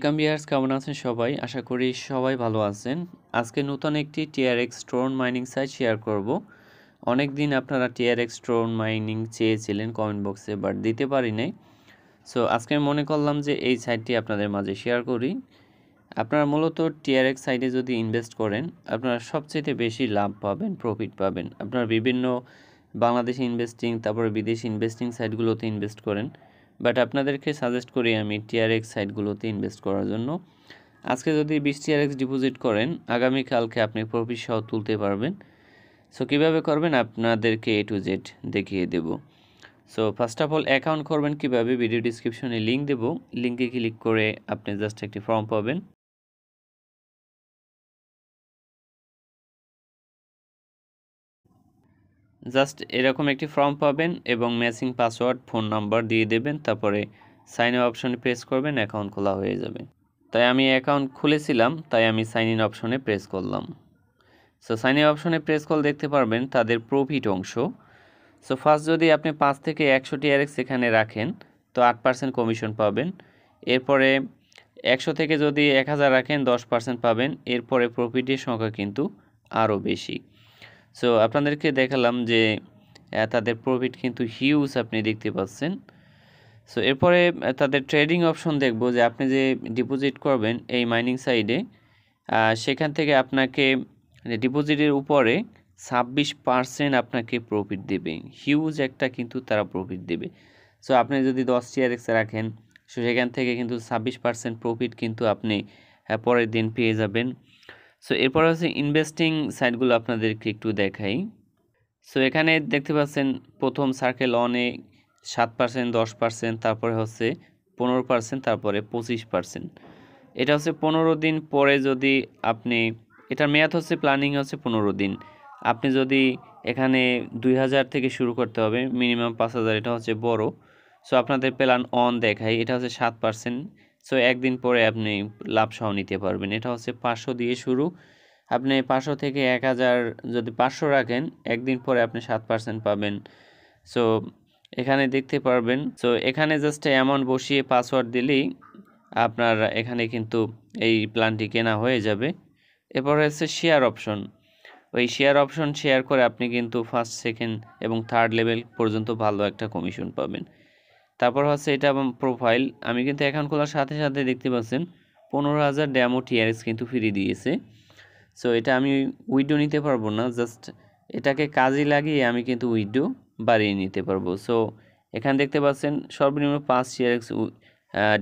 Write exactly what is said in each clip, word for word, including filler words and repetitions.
Welcome viewers, কেমন আছেন সবাই? আশা করি সবাই ভালো আছেন। আজকে নতুন একটি TRX tron mining site share করব। অনেক দিন আপনারা টিআরএক্স টোরন মাইনিং চেয়েছিলেন কমেন্ট বক্সে, বাট দিতে পারি নাই। সো আজকে মনে করলাম যে এই সাইটটি আপনাদের মাঝে শেয়ার করি। আপনারা মূলত টিআরএক্স সাইটে যদি ইনভেস্ট করেন আপনারা সবচেয়ে বেশি লাভ পাবেন, প্রফিট পাবেন। আপনারা বিভিন্ন বাংলাদেশি ইনভেস্টিং, তারপরে বিদেশি ইনভেস্টিং সাইটগুলোতে ইনভেস্ট করেন, বাট আপনাদেরকে সাজেস্ট করি আমি টিআরএক্স সাইটগুলোতে ইনভেস্ট করার জন্য। আজকে যদি বিশ টিআরএক্স ডিপোজিট করেন আগামীকালকে আপনি প্রফিট সহ তুলতে পারবেন। সো কীভাবে করবেন আপনাদেরকে এ টু জেড দেখিয়ে দেব। So first of all account করবেন কীভাবে, ভিডিও ডিসক্রিপশনে লিঙ্ক দেব। লিঙ্কে ক্লিক করে আপনি জাস্ট একটি ফর্ম পাবেন। জাস্ট এরকম একটি ফর্ম পাবেন এবং ম্যাচিং পাসওয়ার্ড, ফোন নাম্বার দিয়ে দেবেন, তারপরে সাইন আপ অপশনে প্রেস করবেন, অ্যাকাউন্ট খোলা হয়ে যাবে। তাই আমি অ্যাকাউন্ট খুলেছিলাম, তাই আমি সাইন ইন অপশনে প্রেস করলাম। সো সাইন আপ অপশনে প্রেস করলে দেখতে পারবেন তাদের প্রফিট অংশ। সো ফার্স্ট যদি আপনি পাঁচ থেকে একশো টিআরএক্স এখানে রাখেন তো আট পার্সেন্ট কমিশন পাবেন। এরপরে একশো থেকে যদি এক হাজার রাখেন দশ পার্সেন্ট পাবেন। এরপরে প্রফিটের সংখ্যা কিন্তু আরও বেশি। সো আপনাদেরকে দেখালাম যে তাদের প্রফিট কিন্তু হিউজ আপনি দেখতে পাচ্ছেন। সো এরপরে তাদের ট্রেডিং অপশন দেখব, যে আপনি যে ডিপোজিট করবেন এই মাইনিং সাইডে সেখান থেকে আপনাকে ডিপোজিটের উপরে ছাব্বিশ পার্সেন্ট আপনাকে প্রফিট দেবে। হিউজ একটা কিন্তু তারা প্রফিট দেবে। সো আপনি যদি দশ টিআরএক্স রাখেন সো সেখান থেকে কিন্তু ছাব্বিশ পার্সেন্ট প্রফিট কিন্তু আপনি পরের দিন পেয়ে যাবেন। সো এরপর হচ্ছে ইনভেস্টিং সাইটগুলো আপনাদেরকে একটু দেখাই। সো এখানে দেখতে পাচ্ছেন প্রথম সার্কেল অনে সাত পার্সেন্ট, দশ পার্সেন্ট, তারপরে হচ্ছে পনেরো পার্সেন্ট, তারপরে পঁচিশ পার্সেন্ট। এটা হচ্ছে পনেরো দিন পরে যদি আপনি, এটার মেয়াদ হচ্ছে প্ল্যানিং হচ্ছে পনেরো দিন। আপনি যদি এখানে দুই হাজার থেকে শুরু করতে হবে, মিনিমাম পাঁচ হাজার, এটা হচ্ছে বড়। সো আপনাদের প্ল্যান অন দেখাই, এটা হচ্ছে সাত পার্সেন্ট। সো একদিন পরে আপনি লাভ সহ নিতে পারবেন। এটা হচ্ছে পাঁচশো দিয়ে শুরু, আপনি পাঁচশো থেকে এক হাজার, যদি পাঁচশো রাখেন একদিন পরে আপনি সাত পার্সেন্ট পাবেন। সো এখানে দেখতে পারবেন। সো এখানে জাস্ট অ্যামাউন্ট বসিয়ে পাসওয়ার্ড দিলেই আপনার এখানে কিন্তু এই প্ল্যানটি কেনা হয়ে যাবে। এরপর হচ্ছে শেয়ার অপশন, ওই শেয়ার অপশন শেয়ার করে আপনি কিন্তু ফার্স্ট, সেকেন্ড এবং থার্ড লেভেল পর্যন্ত ভালো একটা কমিশন পাবেন। তারপর হচ্ছে এটা প্রোফাইল। আমি কিন্তু অ্যাকাউন্ট খোলার সাথে সাথে দেখতে পাচ্ছেন পনেরো হাজার ড্যামো টিআরএক্স কিন্তু ফ্রি দিয়েছে। সো এটা আমি উইডো নিতে পারবো না, জাস্ট এটাকে কাজে লাগিয়ে আমি কিন্তু উইডো বাড়িয়ে নিতে পারবো। সো এখানে দেখতে পাচ্ছেন সর্বনিম্ন পাঁচ টিআরএক্স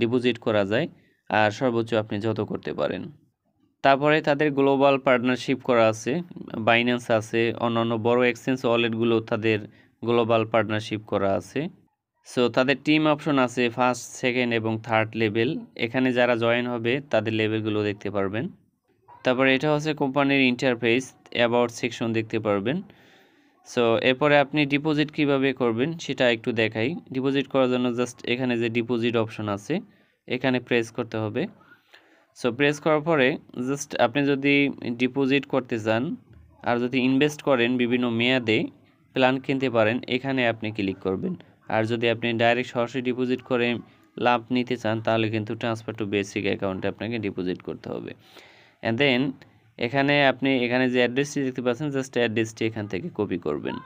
ডিপোজিট করা যায়, আর সর্বোচ্চ আপনি যত করতে পারেন। তারপরে তাদের গ্লোবাল পার্টনারশিপ করা আছে, বাইন্যান্স আছে, অন্যান্য বড় এক্সচেঞ্জ ওয়ালেটগুলো তাদের গ্লোবাল পার্টনারশিপ করা আছে। সো তাদের টিম অপশন আছে ফার্স্ট, সেকেন্ড এবং থার্ড লেভেল। এখানে যারা জয়েন হবে তাদের লেভেলগুলো দেখতে পারবেন। তারপরে এটা হচ্ছে কোম্পানির ইন্টারফেস, অ্যাবাউট সেকশন দেখতে পারবেন। সো এরপরে আপনি ডিপোজিট কিভাবে করবেন সেটা একটু দেখাই। ডিপোজিট করার জন্য জাস্ট এখানে যে ডিপোজিট অপশন আছে এখানে প্রেস করতে হবে। সো প্রেস করার পরে জাস্ট আপনি যদি ডিপোজিট করতে চান আর যদি ইনভেস্ট করেন বিভিন্ন মেয়াদে প্ল্যান কিনতে পারেন, এখানে আপনি ক্লিক করবেন। আর যদি আপনি ডাইরেক্ট সরাসরি ডিপোজিট করে লাভ নিতে চান তাহলে কিন্তু ট্রান্সফার টু বেসিক অ্যাকাউন্টে আপনাকে ডিপোজিট করতে হবে। অ্যান্ড দেন এখানে আপনি এখানে যে অ্যাড্রেসটি দেখতে পাচ্ছেন জাস্ট অ্যাড্রেসটি এখান থেকে কপি করবেন।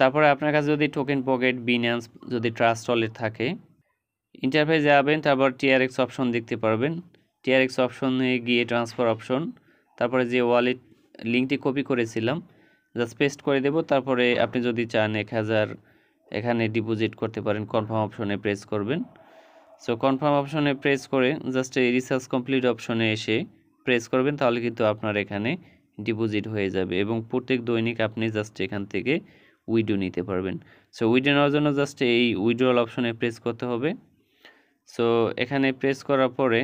তারপরে আপনার কাছে যদি টোকেন পকেট, বিন্যান্স, যদি ট্রাস্ট ওয়ালেট থাকে ইন্টারফেস যাবেন। তারপর টিআরএক্স অপশন দেখতে পারবেন, টিআরএক্স অপশনে গিয়ে ট্রান্সফার অপশন, তারপরে যে ওয়ালেট লিঙ্কটি কপি করেছিলাম জাস্ট পেস্ট করে দেব। তারপরে আপনি যদি চান এক হাজার এখানে ডিপোজিট করতে পারেন, কনফার্ম অপশনে প্রেস করবেন। সো কনফার্ম অপশনে প্রেস করে জাস্ট এই রিসার্চ কমপ্লিট অপশনে এসে প্রেস করবেন, তাহলে কিন্তু আপনার এখানে ডিপোজিট হয়ে যাবে এবং প্রত্যেক দৈনিক আপনি জাস্ট এখান থেকে উইড্রো নিতে পারবেন। সো উইড্রো নেওয়ার জন্য জাস্ট এই উইড্রোল অপশনে প্রেস করতে হবে। সো এখানে প্রেস করার পরে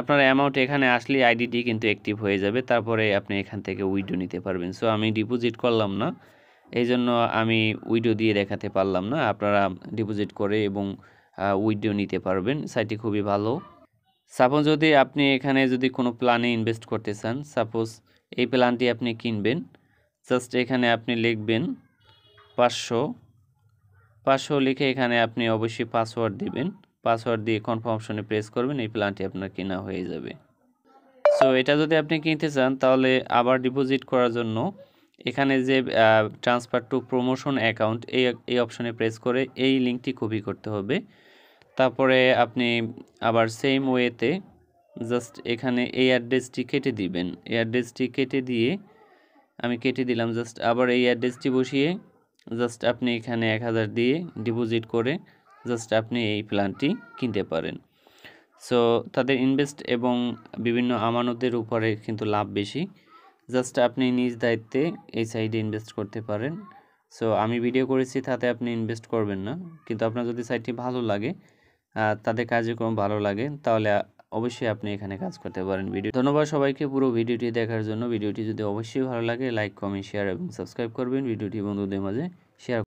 আপনার অ্যামাউন্ট এখানে আসলে আইডিটি কিন্তু অ্যাক্টিভ হয়ে যাবে, তারপরে আপনি এখান থেকে উইড্রো নিতে পারবেন। সো আমি ডিপোজিট করলাম না, এই জন্য আমি উইডো দিয়ে দেখাতে পারলাম না। আপনারা ডিপোজিট করে এবং উইডো নিতে পারবেন, সাইটটি খুবই ভালো। সাপোজ যদি আপনি এখানে যদি কোনো প্ল্যানে ইনভেস্ট করতে চান, সাপোজ এই প্ল্যানটি আপনি কিনবেন, জাস্ট এখানে আপনি লিখবেন পাঁচশো, পাঁচশো লিখে এখানে আপনি অবশ্যই পাসওয়ার্ড দিবেন। পাসওয়ার্ড দিয়ে কনফার্মেশনে প্রেস করবেন, এই প্ল্যানটি আপনার কেনা হয়ে যাবে। সো এটা যদি আপনি কিনতে চান তাহলে আবার ডিপোজিট করার জন্য এখানে যে ট্রান্সফার টু প্রমোশন অ্যাকাউন্ট এই এই অপশনে প্রেস করে এই লিঙ্কটি কপি করতে হবে। তারপরে আপনি আবার সেম ওয়েতে জাস্ট এখানে এই অ্যাড্রেসটি কেটে দিবেন। এই অ্যাড্রেসটি কেটে দিয়ে আমি কেটে দিলাম। জাস্ট আবার এই অ্যাড্রেসটি বসিয়ে জাস্ট আপনি এখানে এক হাজার দিয়ে ডিপোজিট করে জাস্ট আপনি এই প্ল্যানটি কিনতে পারেন। সো তাদের ইনভেস্ট এবং বিভিন্ন আমানতের উপরে কিন্তু লাভ বেশি। জাস্ট আপনি নিজ দায়িত্বে এই সাইডে ইনভেস্ট করতে পারেন। সো আমি ভিডিও করেছি তাতে আপনি ইনভেস্ট করবেন না, কিন্তু আপনার যদি সাইটটি ভালো লাগে, তাদের কার্যক্রম ভালো লাগে, তাহলে অবশ্যই আপনি এখানে কাজ করতে পারেন। ভিডিও ধন্যবাদ সবাইকে পুরো ভিডিওটি দেখার জন্য। ভিডিওটি যদি অবশ্যই ভালো লাগে লাইক, কমেন্ট, শেয়ার এবং সাবস্ক্রাইব করবেন। ভিডিওটি বন্ধুদের মাঝে শেয়ার